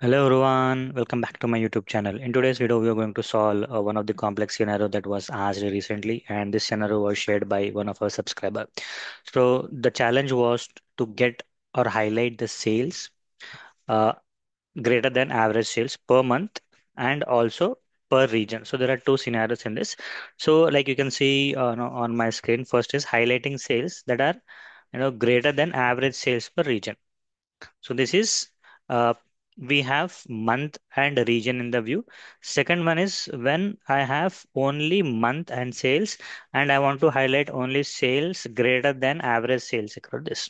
Hello everyone, welcome back to my YouTube channel. In today's video, we are going to solve one of the complex scenario that was asked recently, and this scenario was shared by one of our subscriber. So the challenge was to get or highlight the sales greater than average sales per month and also per region. So there are two scenarios in this. So like you can see on my screen, first is highlighting sales that are greater than average sales per region. So this is we have month and region in the view. Second one is when I have only month and sales, and I want to highlight only sales greater than average sales across this.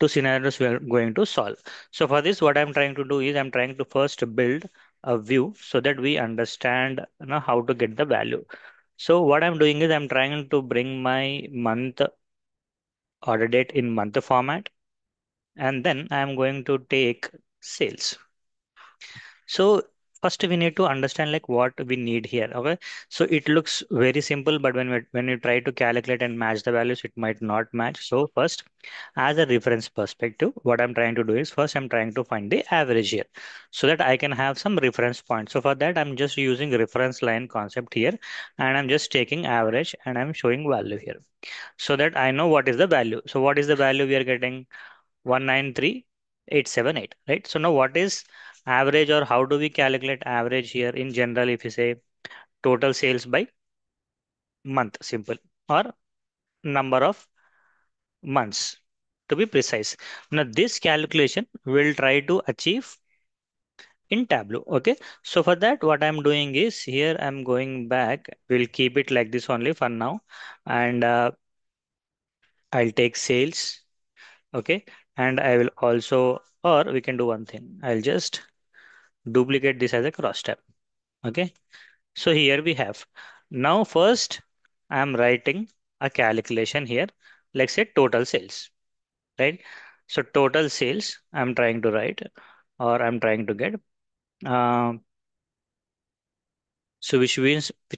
Two scenarios we are going to solve. So for this, what I'm trying to do is I'm trying to first build a view so that we understand how to get the value. So what I'm doing is I'm trying to bring my month order date in month format, and then I'm going to take sales. So first we need to understand like what we need here. Okay, so it looks very simple, but when you try to calculate and match the values, it might not match. So first, as a reference perspective, what I'm trying to do is first I'm trying to find the average here so that I can have some reference points. So for that, I'm just using reference line concept here, and I'm just taking average and I'm showing value here so that I know what is the value. So what is the value we are getting? 193,878, right? So now what is average, or how do we calculate average here? In general, if you say total sales by month, simple, or number of months to be precise. Now this calculation we'll try to achieve in Tableau. Okay, so for that, what I'm doing is here I'm going back. We'll keep it like this only for now, and I'll take sales. Okay, and I will also, or we can do one thing, I'll just duplicate this as a cross tab. Okay, so here we have. Now first I'm writing a calculation here, let's say total sales, right? So total sales I'm trying to write, or I'm trying to get, so which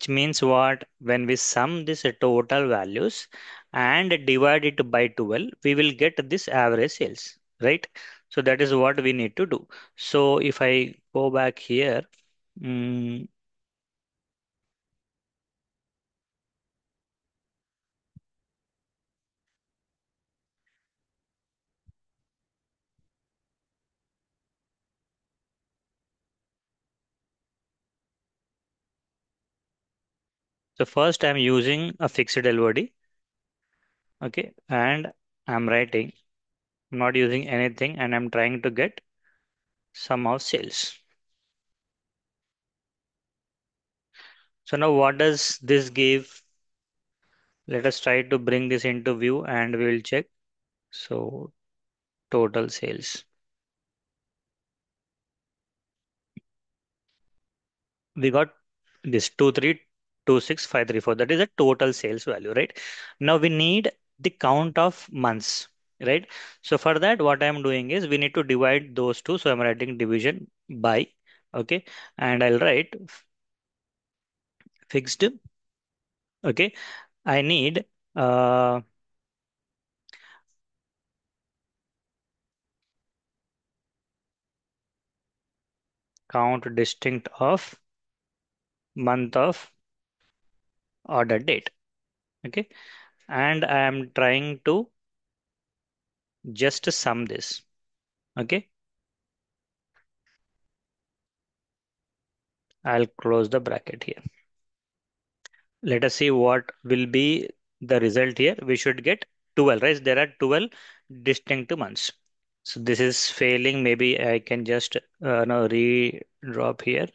means what, when we sum this total values and divide it by 12, we will get this average sales, right? So that is what we need to do. So if I go back here, so first I'm using a fixed LOD. Okay, and I'm writing, not using anything, and I'm trying to get sum of sales. So now what does this give? Let us try to bring this into view and we will check. So total sales. We got this 2326534. That is a total sales value, right? Now we need the count of months, right? So for that, what I'm doing is we need to divide those two. So I'm writing division by, okay, and I'll write fixed. Okay, I need count distinct of month of order date. Okay, and I am trying to just sum this. Okay, I'll close the bracket here. Let us see what will be the result here. We should get 12, right? There are 12 distinct months. So this is failing. Maybe I can just re-drop here.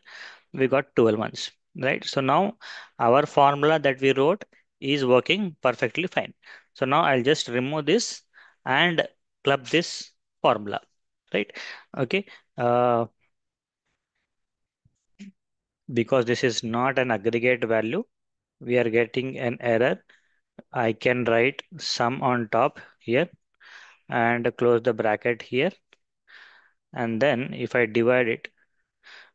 We got 12 months, right? So now our formula that we wrote is working perfectly fine. So now I'll just remove this and club this formula, right? Okay, because this is not an aggregate value, we are getting an error. I can write sum on top here and close the bracket here, and then if I divide it,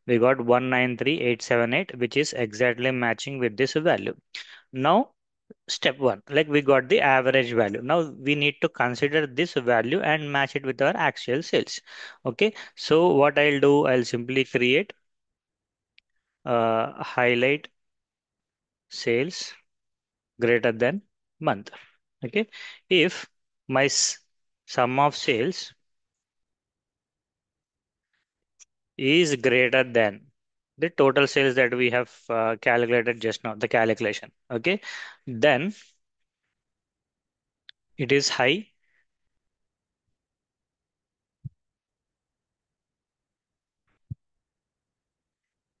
we got 193,878, which is exactly matching with this value. Now step one, like we got the average value. Now we need to consider this value and match it with our actual sales. Okay, so what I'll do, I'll simply create highlight sales greater than month. Okay, if my sum of sales is greater than the total sales that we have calculated just now, the calculation, okay, then it is high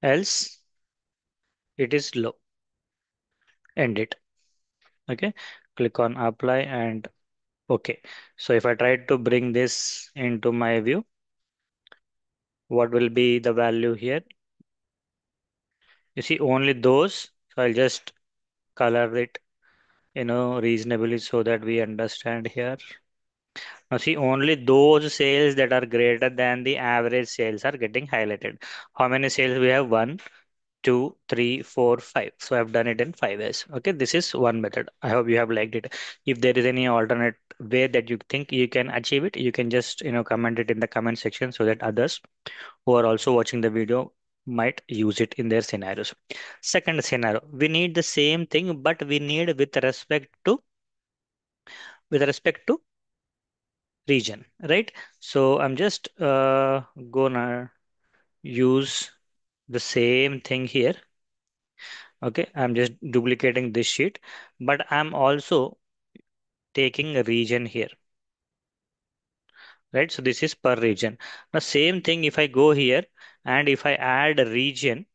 else it is low. End it. Okay, click on apply and okay. So if I try to bring this into my view, what will be the value here? You see only those, so I'll just color it, you know, reasonably so that we understand here. Now see only those sales that are greater than the average sales are getting highlighted. How many sales we have? 1, 2, 3, 4, 5. So I've done it in 5 ways. Okay, this is one method. I hope you have liked it. If there is any alternate way that you think you can achieve it, you can just, you know, comment it in the comment section so that others who are also watching the video might use it in their scenarios. Second scenario, we need the same thing, but we need with respect to region, right? So I'm just gonna use the same thing here. Okay, I'm just duplicating this sheet, but I'm also taking a region here, right? So this is per region. Now same thing, if I go here and if I add a region,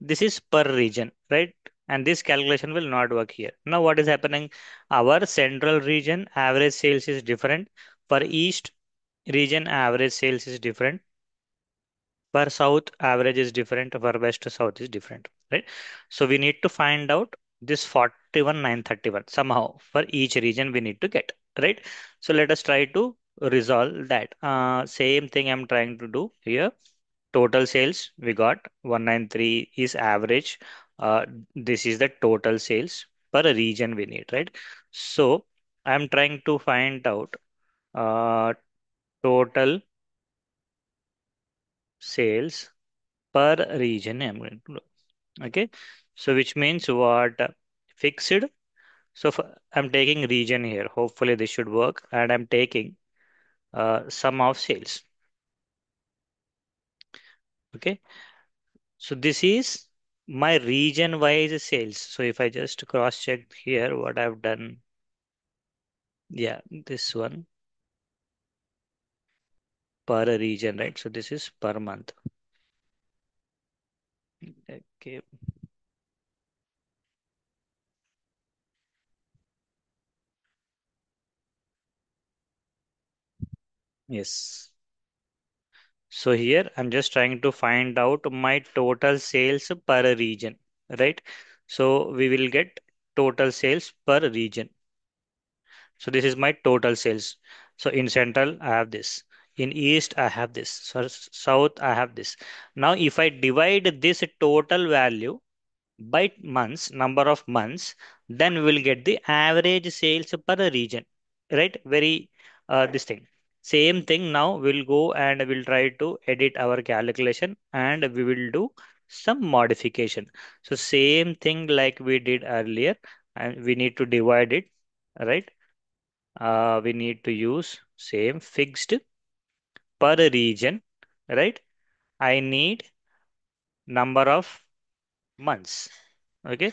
this is per region, right? And this calculation will not work here. Now what is happening? Our central region average sales is different. Per east region average sales is different. Per south average is different. Per west to south is different, right? So we need to find out this 41,931 somehow for each region we need to get, right? So let us try to resolve that. Same thing I'm trying to do here. Total sales we got 193 is average. This is the total sales per region we need, right? So I'm trying to find out total sales per region. I'm going to look. Okay, so which means what? Fixed. So for, I'm taking region here. Hopefully this should work, and I'm taking sum of sales. Okay, so this is my region wise sales. So if I just cross check here what I've done, yeah, this one per region, right? So this is per month. Okay, yes. So here I'm just trying to find out my total sales per region, right? So we will get total sales per region. So this is my total sales. So in central, I have this. In east, I have this. So south, I have this. Now, if I divide this total value by months, number of months, then we will get the average sales per region, right? Very, this thing. Same thing now, we'll go and we'll try to edit our calculation and we will do some modification. So same thing like we did earlier, and we need to divide it, right? We need to use same fixed per region, right? I need number of months. Okay,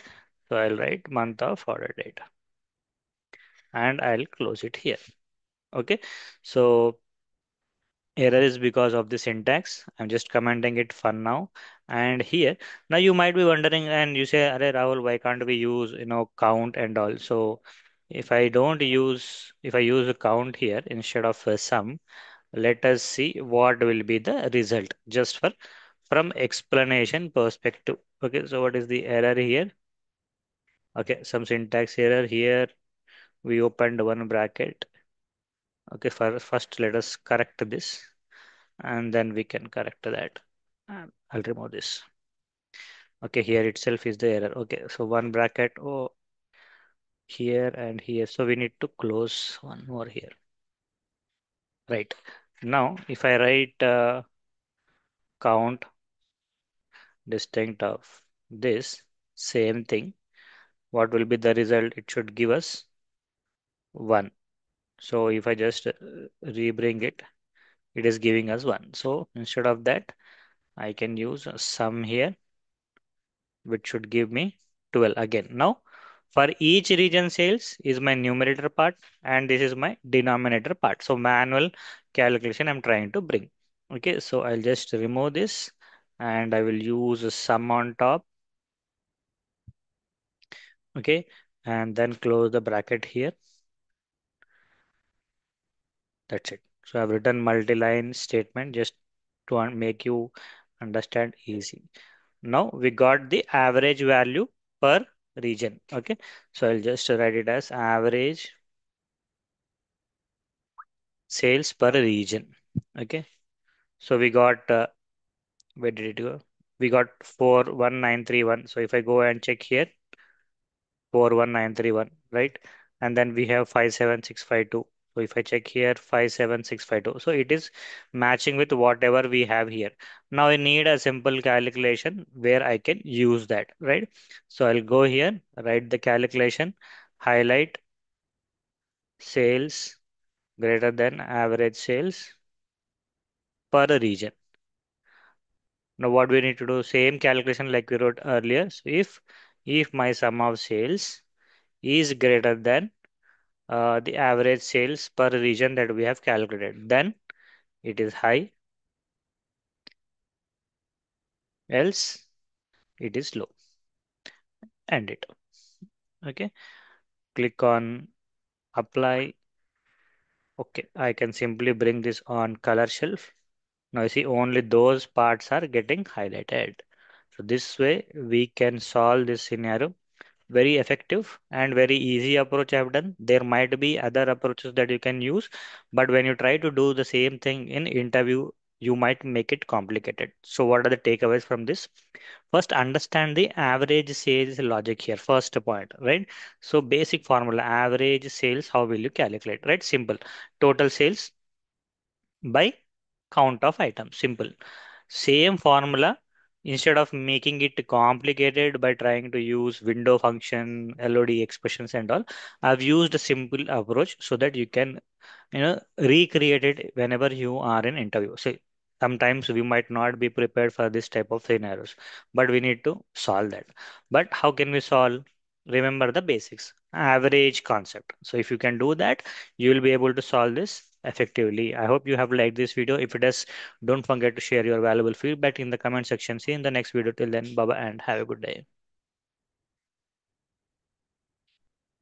so I'll write month of order date and I'll close it here. Okay, so error is because of the syntax. I'm just commenting it for now. And here now you might be wondering and you say, "Arey Rahul, why can't we use, you know, count and all?" So if I use a count here instead of a sum, let us see what will be the result just for from explanation perspective. Okay, so what is the error here? Okay, some syntax error here. We opened one bracket. Okay, first let us correct this and then we can correct that. I'll remove this. Okay, here itself is the error. Okay, so one bracket, oh, here and here. So we need to close one more here. Right. Now, if I write count distinct of this, same thing, what will be the result? It should give us 1. So if I just rebring it, it is giving us 1. So instead of that, I can use a sum here, which should give me 12 again. Now, for each region sales is my numerator part and this is my denominator part. So manual calculation I'm trying to bring. Okay, so I'll just remove this and I will use a sum on top. Okay, and then close the bracket here. That's it. So I've written multi-line statement just to make you understand easy. Now we got the average value per region. Okay, so I'll just write it as average sales per region. Okay, so we got where did it go? We got 41931. So if I go and check here, 41931, right? And then we have 57652. So if I check here, 57652. So it is matching with whatever we have here. Now I need a simple calculation where I can use that, right? So I'll go here, write the calculation, highlight sales greater than average sales per region. Now what we need to do, same calculation like we wrote earlier. So if my sum of sales is greater than the average sales per region that we have calculated, then it is high, else it is low. End it. Okay. Click on apply. Okay. I can simply bring this on color shelf. Now you see only those parts are getting highlighted. So this way we can solve this scenario. Very effective and very easy approach I've done. There might be other approaches that you can use, but when you try to do the same thing in interview, you might make it complicated. So what are the takeaways from this? First, understand the average sales logic here. First point, right? So basic formula, average sales, how will you calculate, right? Simple. Total sales by count of items. Simple. Same formula. Instead of making it complicated by trying to use window function, LOD expressions and all, I've used a simple approach so that you can, recreate it whenever you are in interview. So sometimes we might not be prepared for this type of scenarios, but we need to solve that. But how can we solve? Remember the basics, average concept. So if you can do that, you will be able to solve this effectively. I hope you have liked this video. If it is, don't forget to share your valuable feedback in the comment section. See you in the next video. Till then, bye bye and have a good day.